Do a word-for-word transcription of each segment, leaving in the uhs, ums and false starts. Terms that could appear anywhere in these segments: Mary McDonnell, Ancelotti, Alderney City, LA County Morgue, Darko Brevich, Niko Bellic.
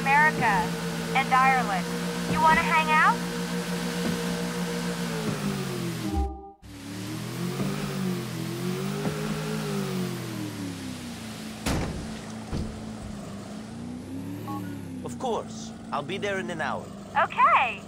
America and Ireland. You want to hang out? Of course. I'll be there in an hour. Okay.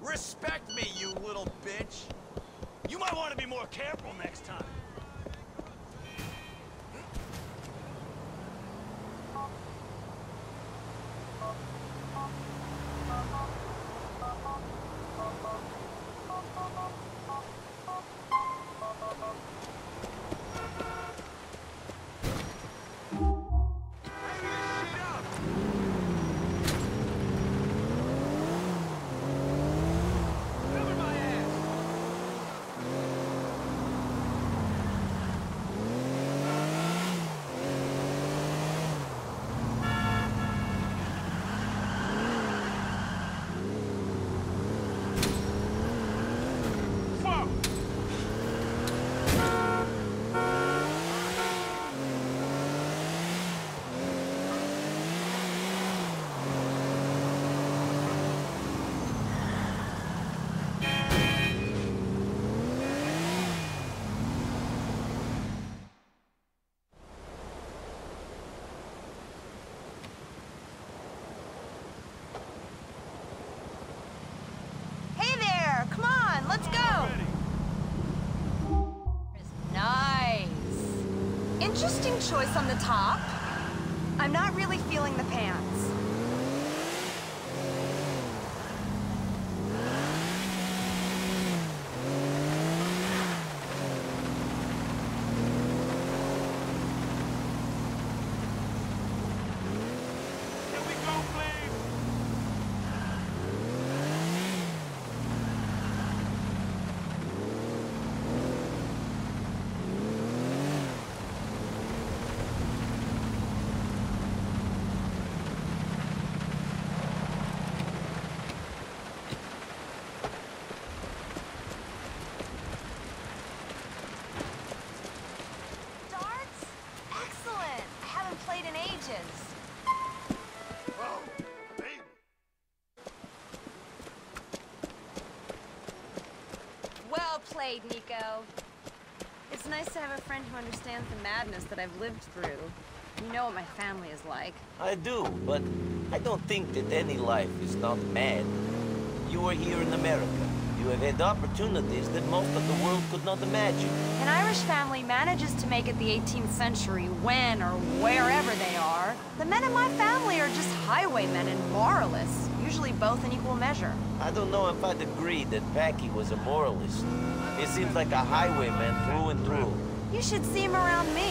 Respect me, you little bitch. You might want to be more careful next time. Interesting choice on the top. I'm not really feeling the pants. Niko. It's nice to have a friend who understands the madness that I've lived through. You know what my family is like. I do, but I don't think that any life is not mad. You are here in America. You have had opportunities that most of the world could not imagine. An Irish family manages to make it the eighteenth century when or wherever they are. The men in my family are just highwaymen and moralists, usually both in equal measure. I don't know if I'd agree that Packy was a moralist. He seems like a highwayman through and through. You should see him around me.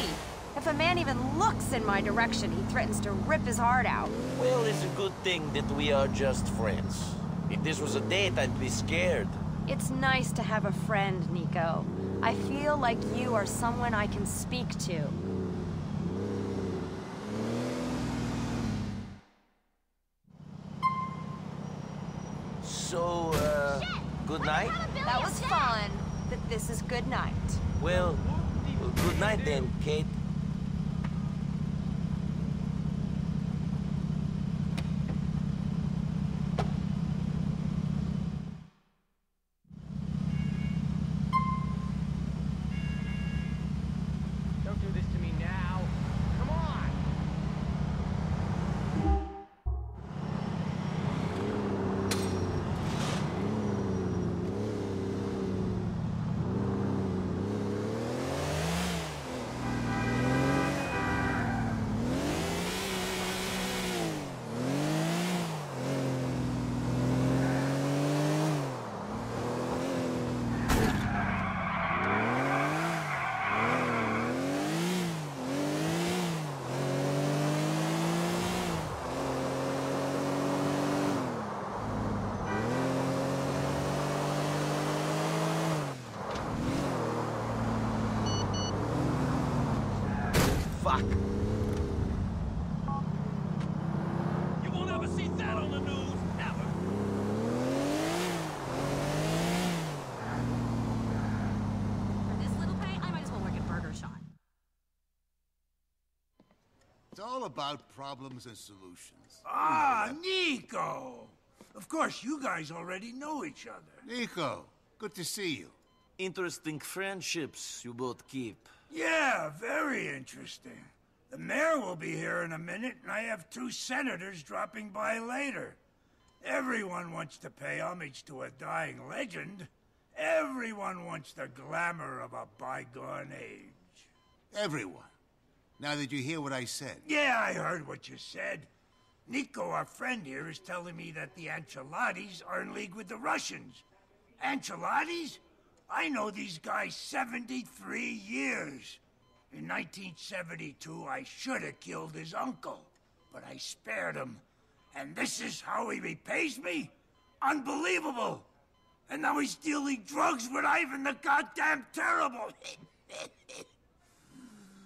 If a man even looks in my direction, he threatens to rip his heart out. Well, it's a good thing that we are just friends. If this was a date, I'd be scared. It's nice to have a friend, Niko. I feel like you are someone I can speak to. So, uh... Good night? That was fun, but this is good night. Well, good night then, Kate. Fuck. You will never see that on the news, ever. For this little pay, I might as well work at Burger Shot. It's all about problems and solutions. Ah, Niko! Of course, you guys already know each other. Niko, good to see you. Interesting friendships you both keep. Yeah, very interesting. The mayor will be here in a minute, and I have two senators dropping by later. Everyone wants to pay homage to a dying legend. Everyone wants the glamour of a bygone age. Everyone. Now did you hear what I said? Yeah, I heard what you said. Niko, our friend here, is telling me that the Ancelottis are in league with the Russians. Ancelottis? I know these guys seventy-three years. In nineteen seventy-two, I should have killed his uncle, but I spared him. And this is how he repays me? Unbelievable! And now he's dealing drugs with Ivan the Goddamn Terrible!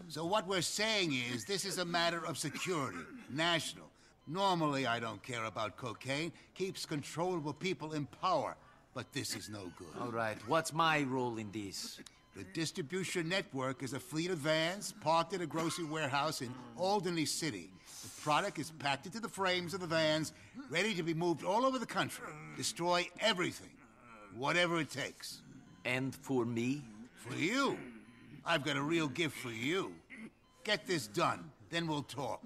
So what we're saying is, this is a matter of security, national. Normally, I don't care about cocaine. Keeps controllable people in power. But this is no good. All right, what's my role in this? The distribution network is a fleet of vans parked at a grocery warehouse in Alderney City. The product is packed into the frames of the vans, ready to be moved all over the country. Destroy everything, whatever it takes. And for me? For you. I've got a real gift for you. Get this done, then we'll talk.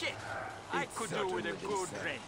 shit. I it could do with a good drink.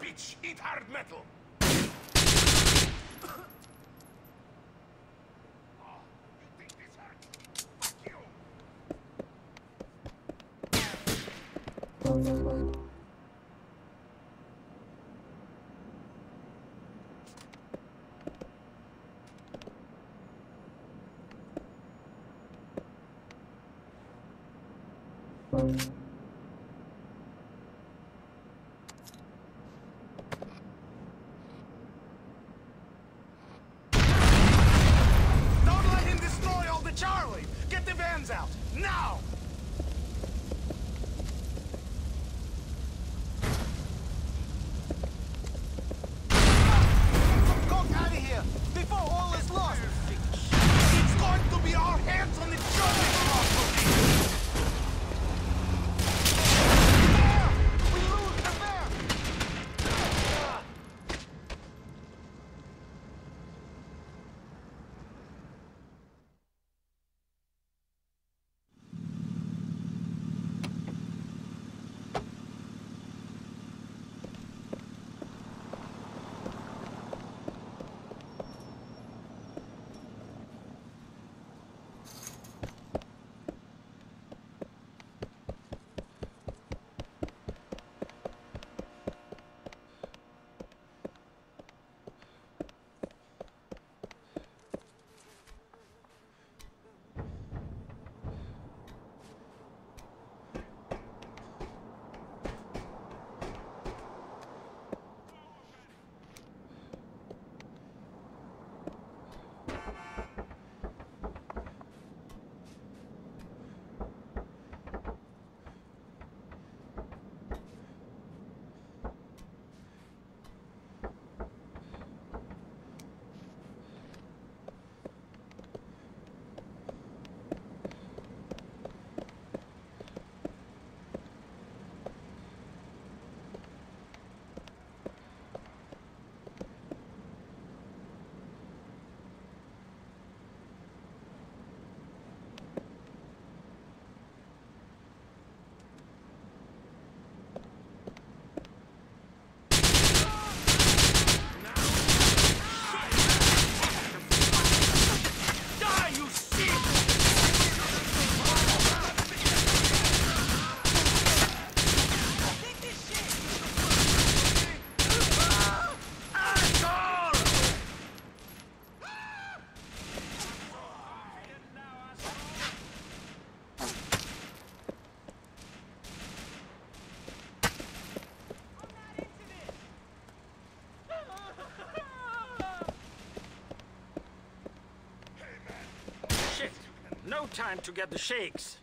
Bitch, eat hard metal! time to get the shakes.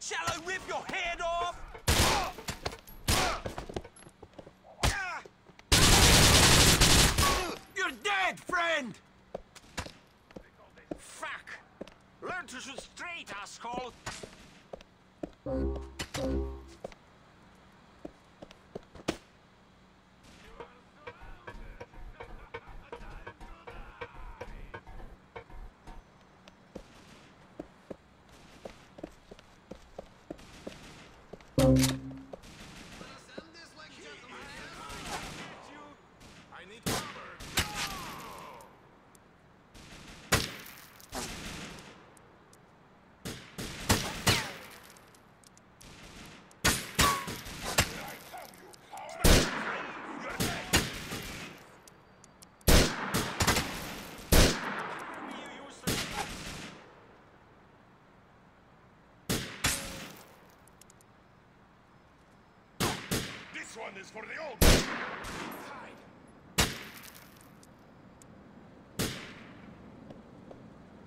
Shall I rip your head off? You're dead, friend! Fuck! Learn to shoot straight, asshole! This one is for the old side.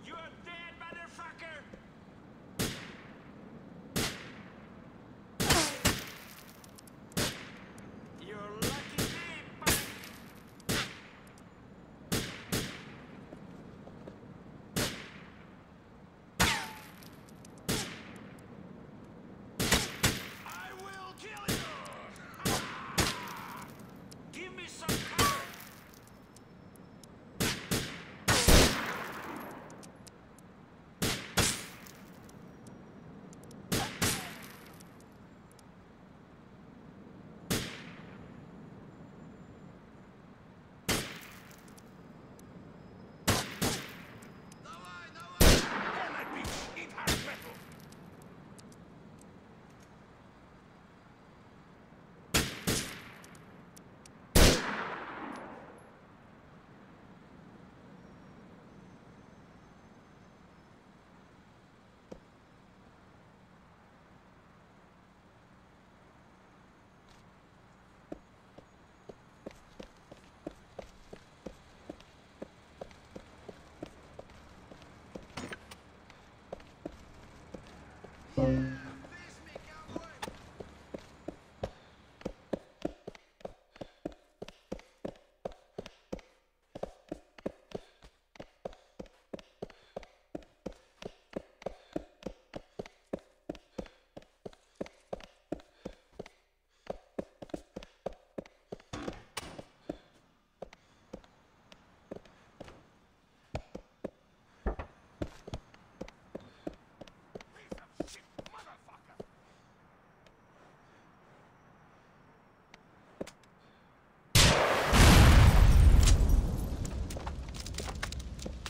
You're dead, motherfucker. You're lucky name, buddy. I will kill you.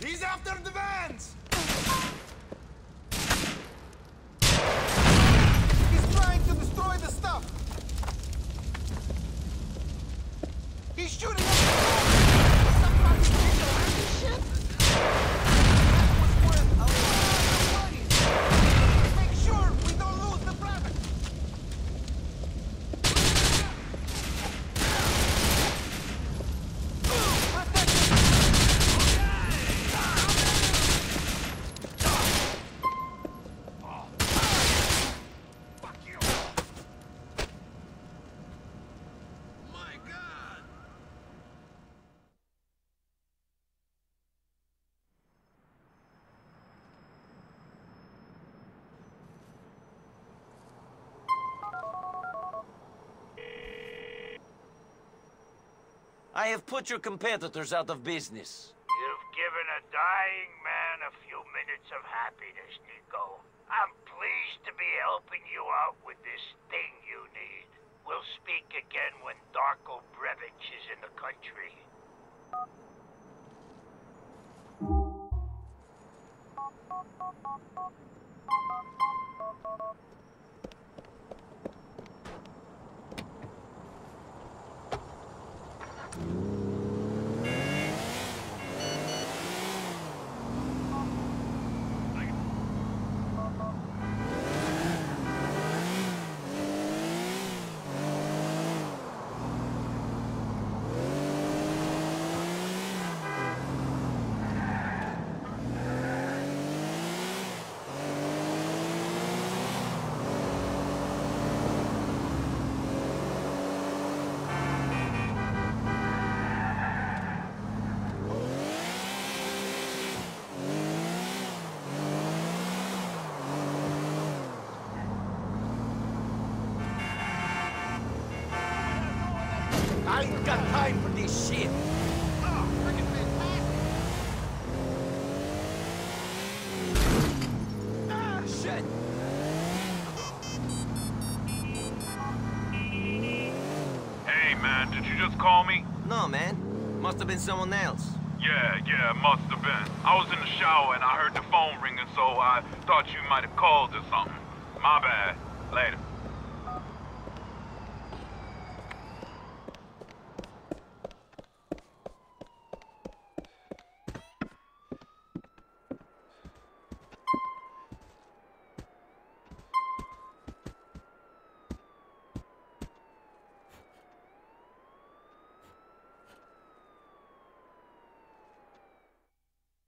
He's after the vans! He's trying to destroy the stuff! He's shooting at the door! Somebody's taking the shit! I have put your competitors out of business. You've given a dying man a few minutes of happiness, Niko. I'm pleased to be helping you out with this thing you need. We'll speak again when Darko Brevich is in the country. I ain't got time for this shit. Call me? No, man. Must have been someone else. Yeah, yeah, must have been. I was in the shower and I heard the phone ringing, so I thought you might have called or something. My bad. Later.